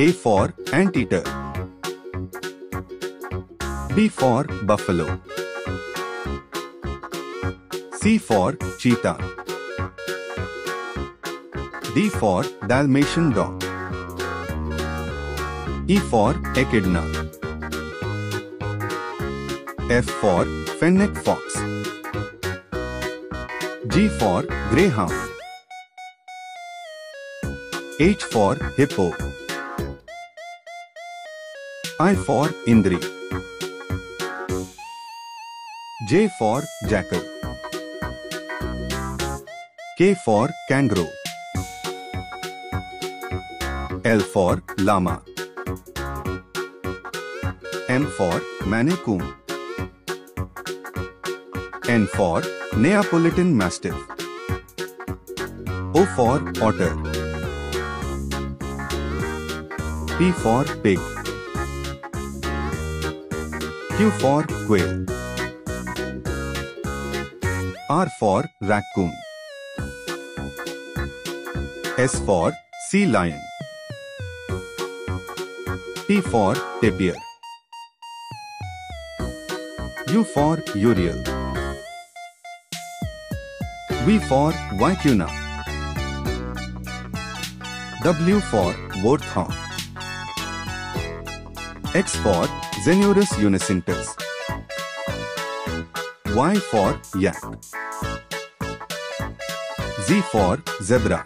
A for anteater, B for buffalo, C for cheetah, D for Dalmatian dog, E for echidna, F for fennec fox, G for greyhound, H for hippo, I for indri, J for jackal, K for kangaroo, L for llama, M for maine-coon, N for Neapolitan mastiff, O for otter, P for pig, Q for quail, R for raccoon, S for sea lion, T for tapir, U for Uriel, V for vicuna, W for warthog, X for Xenurus unicintus, Y for yak, Z for zebra.